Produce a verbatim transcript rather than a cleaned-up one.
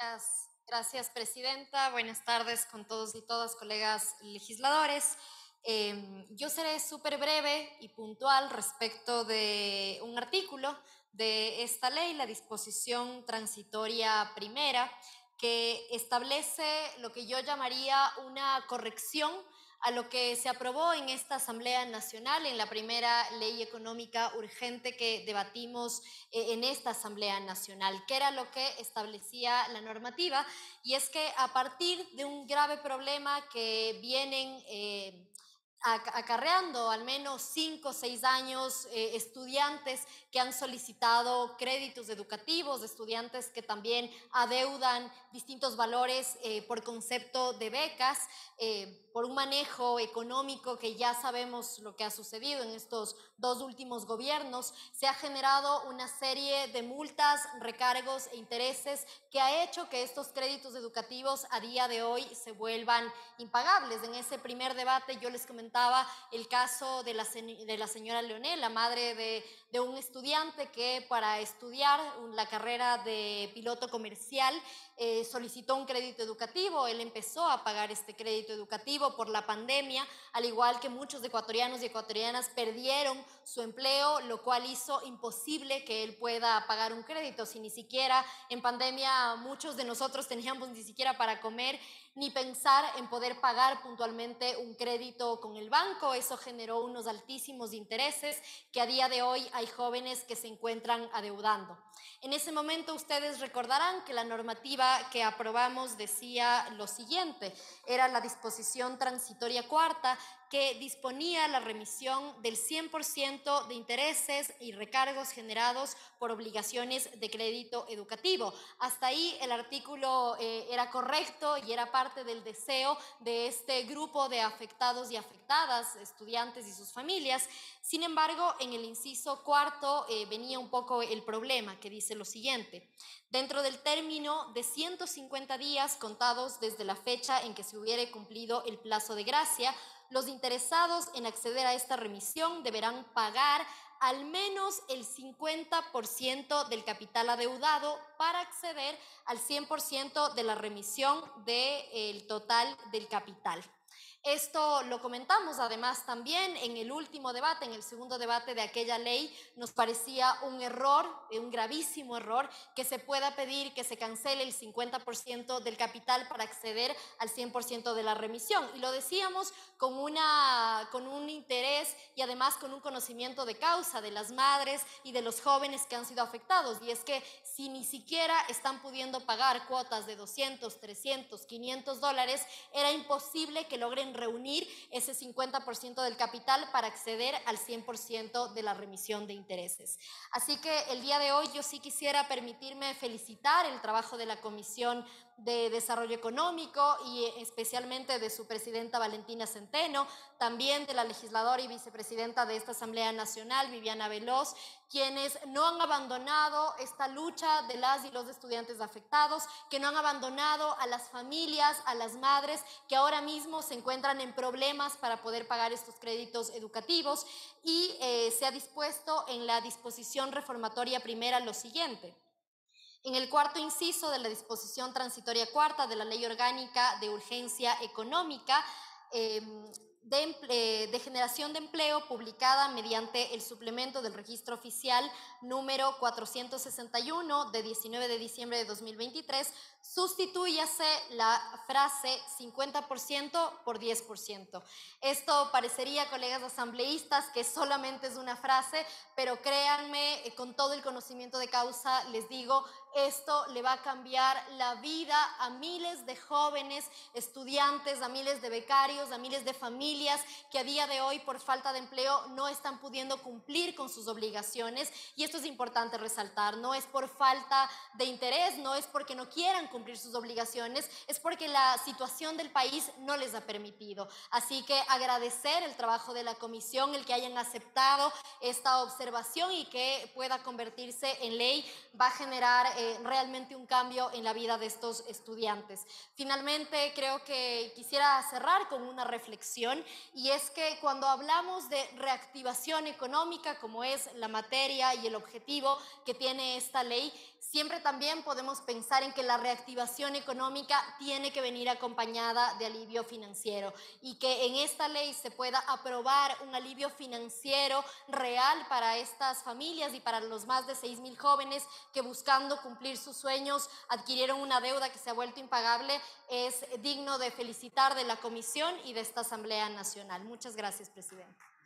Gracias, gracias, presidenta. Buenas tardes con todos y todas, colegas legisladores. Eh, yo seré súper breve y puntual respecto de un artículo de esta ley, la disposición transitoria primera, que establece lo que yo llamaría una corrección a lo que se aprobó en esta Asamblea Nacional, en la primera ley económica urgente que debatimos en esta Asamblea Nacional, que era lo que establecía la normativa, y es que a partir de un grave problema que vienen eh, acarreando al menos cinco o seis años eh, estudiantes que han solicitado créditos educativos, estudiantes que también adeudan distintos valores eh, por concepto de becas, eh, por un manejo económico que ya sabemos lo que ha sucedido en estos dos últimos gobiernos, se ha generado una serie de multas, recargos e intereses que ha hecho que estos créditos educativos a día de hoy se vuelvan impagables. En ese primer debate yo les comentaba el caso de la, de la señora Leonel, la madre de, de un estudiante que para estudiar la carrera de piloto comercial eh, solicitó un crédito educativo. Él empezó a pagar este crédito educativo por la pandemia, al igual que muchos ecuatorianos y ecuatorianas perdieron su empleo, lo cual hizo imposible que él pueda pagar un crédito. Si ni siquiera en pandemia muchos de nosotros teníamos ni siquiera para comer, ni pensar en poder pagar puntualmente un crédito con el banco. Eso generó unos altísimos intereses que a día de hoy hay jóvenes que se encuentran adeudando. En ese momento ustedes recordarán que la normativa que aprobamos decía lo siguiente, era la disposición transitoria cuarta que disponía la remisión del cien por ciento de intereses y recargos generados por obligaciones de crédito educativo. Hasta ahí el artículo eh, era correcto y era parte del deseo de este grupo de afectados y afectadas, estudiantes y sus familias. Sin embargo, en el inciso cuarto eh, venía un poco el problema, que dice lo siguiente: dentro del término de ciento cincuenta días contados desde la fecha en que se hubiere cumplido el plazo de gracia, los interesados en acceder a esta remisión deberán pagar al menos el cincuenta por ciento del capital adeudado para acceder al cien por ciento de la remisión del total del capital. Esto lo comentamos además también en el último debate, en el segundo debate de aquella ley. Nos parecía un error, un gravísimo error, que se pueda pedir que se cancele el cincuenta por ciento del capital para acceder al cien por ciento de la remisión. Y lo decíamos con, una, con un interés y además con un conocimiento de causa de las madres y de los jóvenes que han sido afectados. Y es que si ni siquiera están pudiendo pagar cuotas de doscientos, trescientos, quinientos dólares, era imposible que logren reunir ese cincuenta por ciento del capital para acceder al cien por ciento de la remisión de intereses. Así que el día de hoy yo sí quisiera permitirme felicitar el trabajo de la Comisión de Desarrollo Económico y especialmente de su presidenta Valentina Centeno, también de la legisladora y vicepresidenta de esta Asamblea Nacional, Viviana Veloz, quienes no han abandonado esta lucha de las y los estudiantes afectados, que no han abandonado a las familias, a las madres que ahora mismo se encuentran en problemas para poder pagar estos créditos educativos, y eh, se ha dispuesto en la disposición reformatoria primera lo siguiente. En el cuarto inciso de la disposición transitoria cuarta de la Ley Orgánica de Urgencia Económica, eh, De, de generación de empleo, publicada mediante el suplemento del registro oficial número cuatrocientos sesenta y uno de diecinueve de diciembre de dos mil veintitrés, sustitúyase la frase cincuenta por ciento por diez por ciento. Esto parecería, colegas asambleístas, que solamente es una frase, pero créanme, con todo el conocimiento de causa les digo, esto le va a cambiar la vida a miles de jóvenes estudiantes, a miles de becarios, a miles de familias que a día de hoy por falta de empleo no están pudiendo cumplir con sus obligaciones. Y esto es importante resaltar, no es por falta de interés, no es porque no quieran cumplir sus obligaciones, es porque la situación del país no les ha permitido. Así que agradecer el trabajo de la comisión, el que hayan aceptado esta observación y que pueda convertirse en ley, va a generar eh, realmente un cambio en la vida de estos estudiantes. Finalmente, creo que quisiera cerrar con una reflexión atención, y es que cuando hablamos de reactivación económica, como es la materia y el objetivo que tiene esta ley, siempre también podemos pensar en que la reactivación económica tiene que venir acompañada de alivio financiero, y que en esta ley se pueda aprobar un alivio financiero real para estas familias y para los más de seis mil jóvenes que, buscando cumplir sus sueños, adquirieron una deuda que se ha vuelto impagable, es digno de felicitar de la Comisión y de esta Asamblea Nacional. Muchas gracias, Presidente.